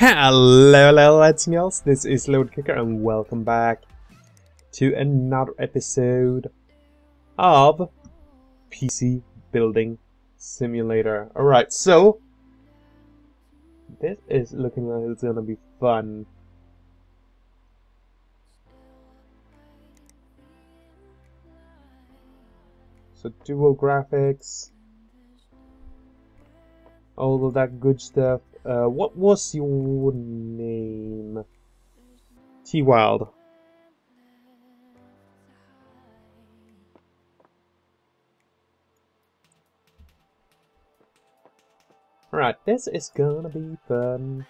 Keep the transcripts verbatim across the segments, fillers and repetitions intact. Hello, hello, lads and y'alls. This is Lord Kicker, and welcome back to another episode of P C Building Simulator. Alright, so this is looking like it's gonna be fun. So, dual graphics, all of that good stuff. Uh, what was your name? T Wild. Right, this is gonna be fun.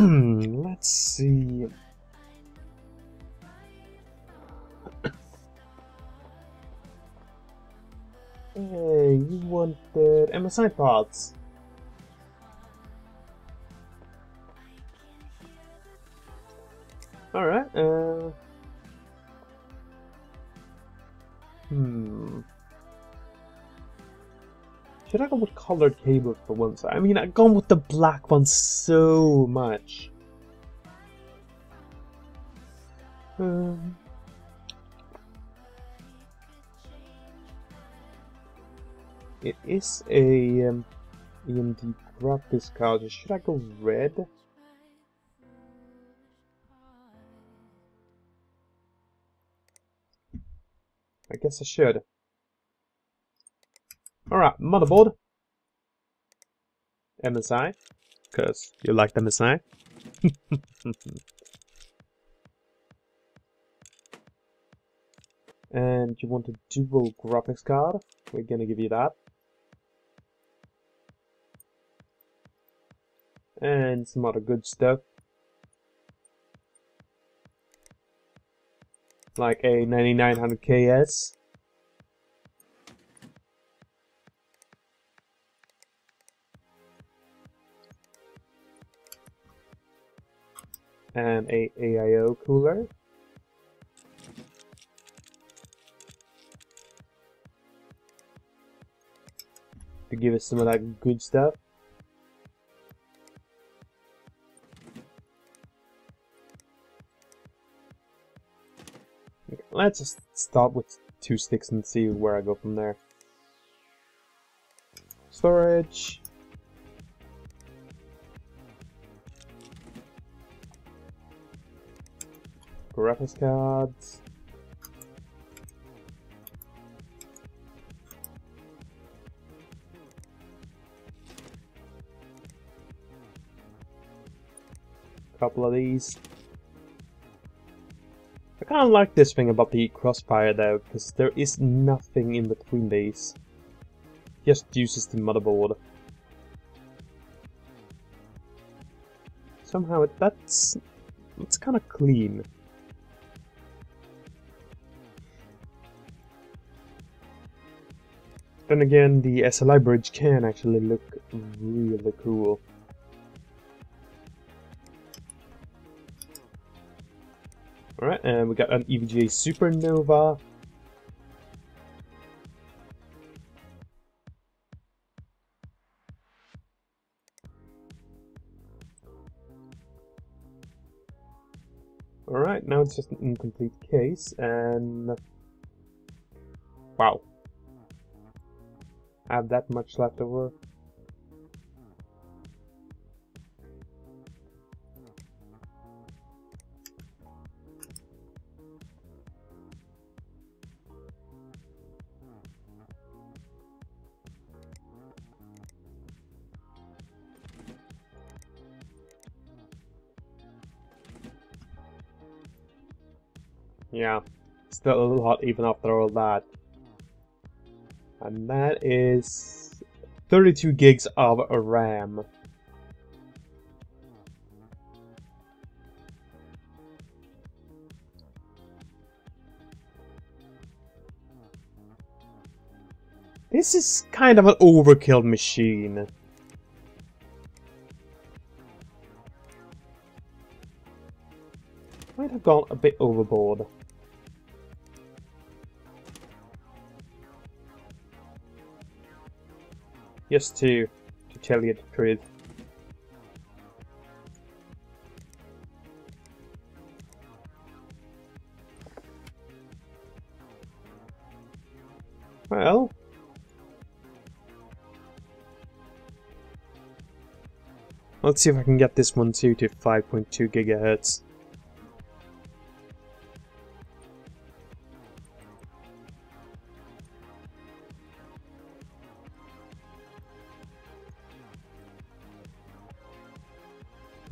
Let's see. uh, you wanted M S I parts. All right. Uh, hmm. Should I go with colored cables for one side? I mean, I've gone with the black one so much. Um, it is a um, A M D graphics card. Should I go red? I guess I should. Alright, motherboard. M S I. Because you like the M S I. And you want a dual graphics card. We're gonna give you that. And some other good stuff. Like a ninety-nine hundred K S. And a A I O cooler. To give us some of that good stuff. Okay, let's just start with two sticks and see where I go from there. Storage. Graphics cards. Couple of these. I kind of like this thing about the crossfire though, because there is nothing in between these. Just uses the motherboard. Somehow it, that's it's kind of clean. Then again, the S L I bridge can actually look really cool. Alright, and we got an E V G A Supernova. Alright, now it's just an incomplete case, and wow. I have that much left over. Yeah, still a lot even after all that. And that is thirty-two gigs of RAM. This is kind of an overkill machine. might have gone a bit overboard. Just to, to tell you the truth. Well, let's see if I can get this one too to five point two gigahertz.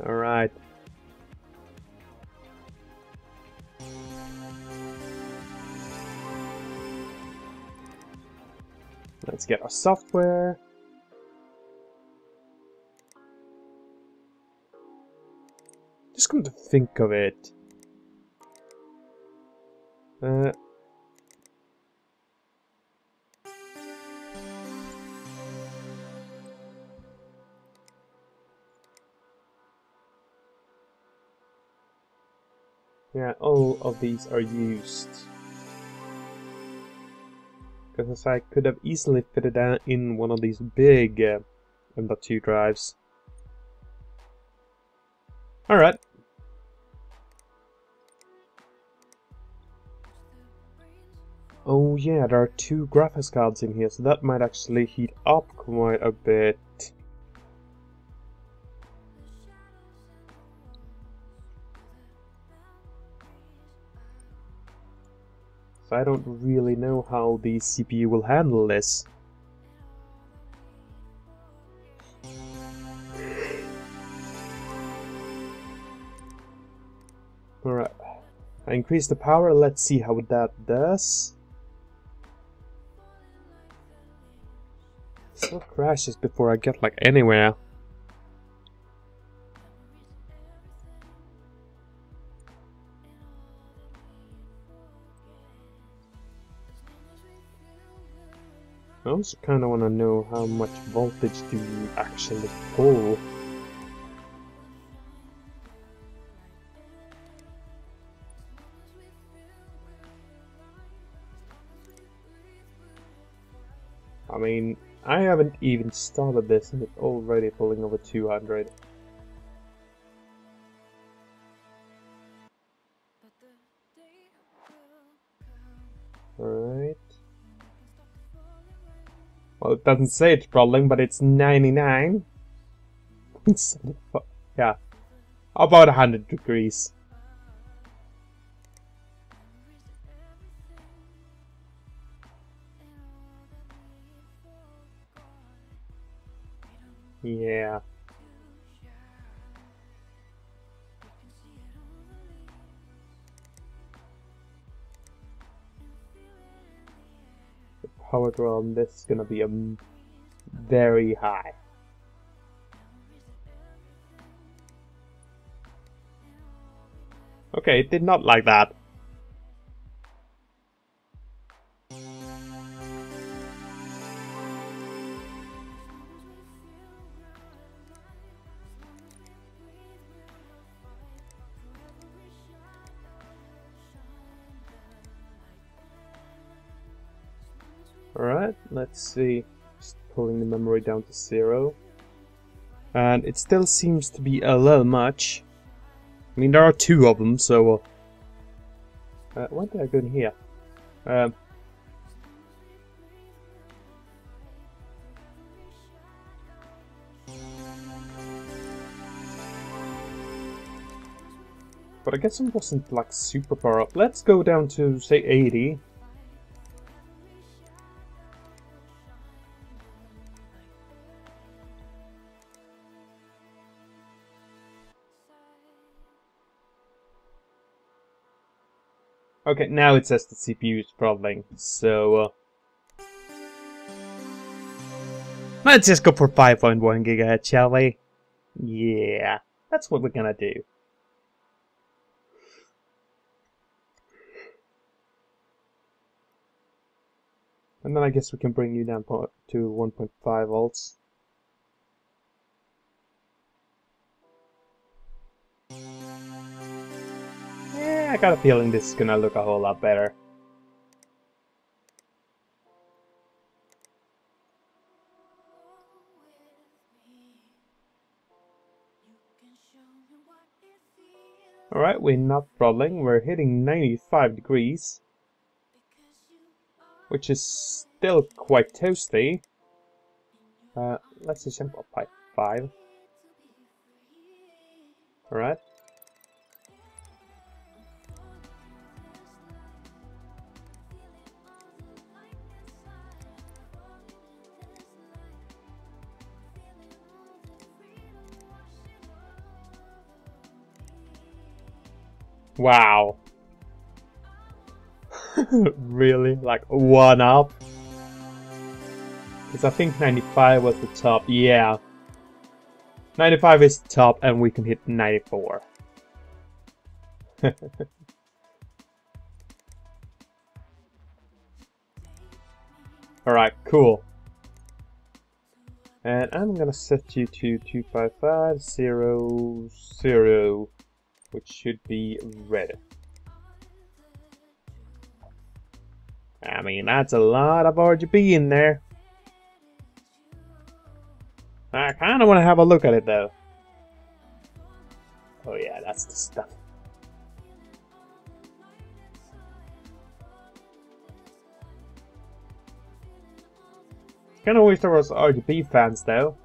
All right. Let's get our software. Just come to think of it. Uh, yeah, all of these are used. Because I could have easily fitted that in one of these big uh, M dot two drives. Alright. Oh yeah, there are two graphics cards in here, so that might actually heat up quite a bit. So I don't really know how the C P U will handle this. Alright, I increased the power, let's see how that does. Still crashes before I get like anywhere. I also kind of want to know how much voltage do you actually pull. I mean, I haven't even started this and it's already pulling over two hundred. Alright. Well, it doesn't say it's problem, but it's ninety-nine. Yeah. About one hundred degrees. Yeah. The power draw on this is gonna be um, very high. Okay, it did not like that. Alright, let's see, just pulling the memory down to zero. And it still seems to be a little much. I mean, there are two of them, so... Uh, why did I go in here? Um, but I guess it wasn't like super far up. Let's go down to, say, eighty. Okay, now it says the C P U is throttling, so... Uh, let's just go for five point one gigahertz, shall we? Yeah, that's what we're gonna do. And then I guess we can bring you down to one point five volts. I got a feeling this is gonna look a whole lot better. Alright, we're not throttling, we're hitting ninety-five degrees, which is still quite toasty. Uh, let's just jump up by five. Alright. Wow. Really? Like one up? Because I think ninety-five was the top. Yeah. ninety-five is the top and we can hit ninety-four. Alright, cool. And I'm gonna set you to two five five zero zero. Which should be red. I mean, that's a lot of R G B in there. I kind of want to have a look at it though. Oh yeah, that's the stuff. Kind of wish there was R G B fans though.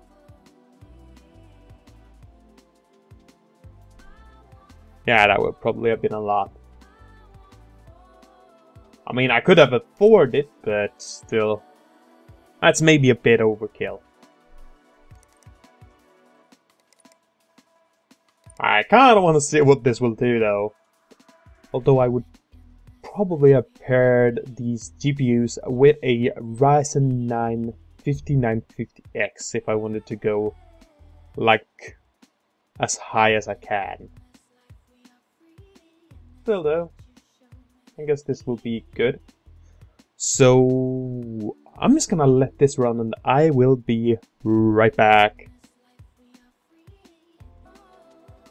Yeah, that would probably have been a lot. I mean, I could have afforded it, but still. That's maybe a bit overkill. I kinda wanna see what this will do though. Although I would probably have paired these G P Us with a Ryzen nine fifty-nine fifty X if I wanted to go like as high as I can. Still though, I guess this will be good. So I'm just gonna let this run and I will be right back.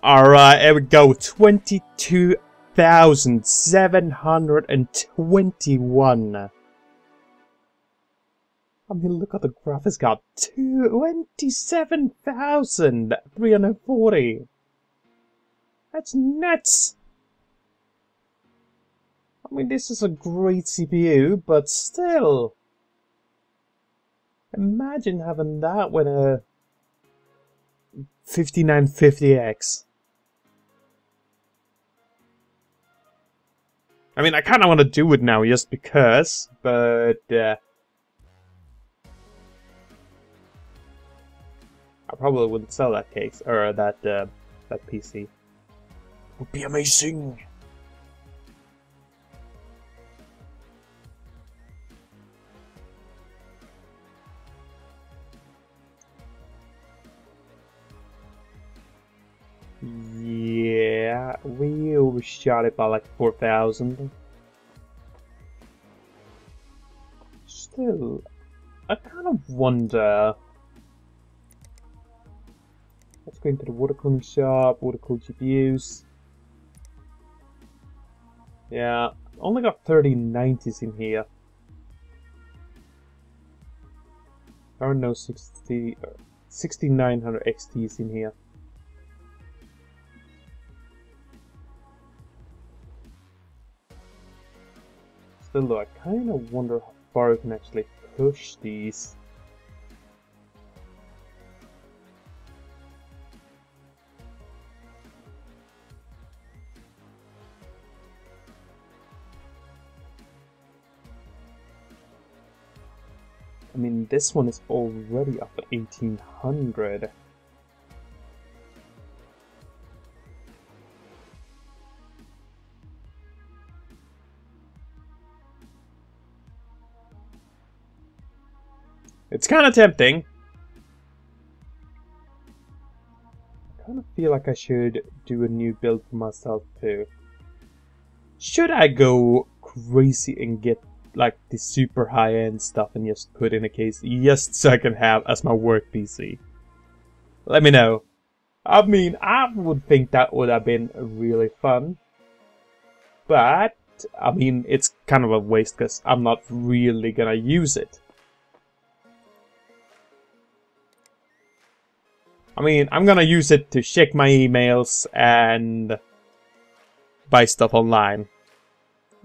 Alright, here we go. twenty-two thousand seven hundred twenty-one. I mean, look at the graphics card. twenty-seven thousand three hundred forty. That's nuts. I mean, this is a great C P U, but still. Imagine having that with a fifty-nine fifty X. I mean, I kind of want to do it now just because, but uh, I probably wouldn't sell that case or that uh, that P C. Would be amazing. Yeah, we overshot it by like four thousand. Still, I kind of wonder. Let's go into the water cooling shop, water cooled G P Us. Yeah, only got thirty nineties in here. There are no sixty-nine hundred X Ts in here. Though I kind of wonder how far I can actually push these. I mean, this one is already up at eighteen hundred. It's kind of tempting. I kind of feel like I should do a new build for myself too. Should I go crazy and get like the super high-end stuff and just put in a case just so I can have as my work P C? Let me know. I mean, I would think that would have been really fun. but I mean, it's kind of a waste because I'm not really gonna use it. I mean, I'm gonna use it to check my emails and buy stuff online.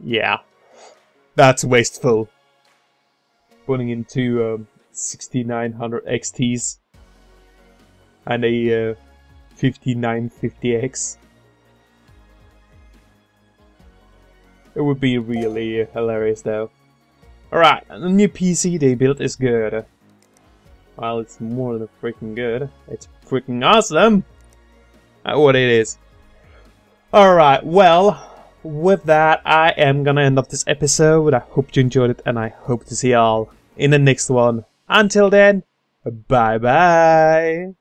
Yeah, that's wasteful. Putting into um, sixty-nine hundred X Ts and a uh, fifty-nine fifty X. It would be really hilarious though. Alright, the new P C they built is good. Well, it's more than freaking good. It's freaking awesome! That's what it is. Alright, well, with that, I am gonna end up this episode. I hope you enjoyed it, and I hope to see y'all in the next one. Until then, bye-bye!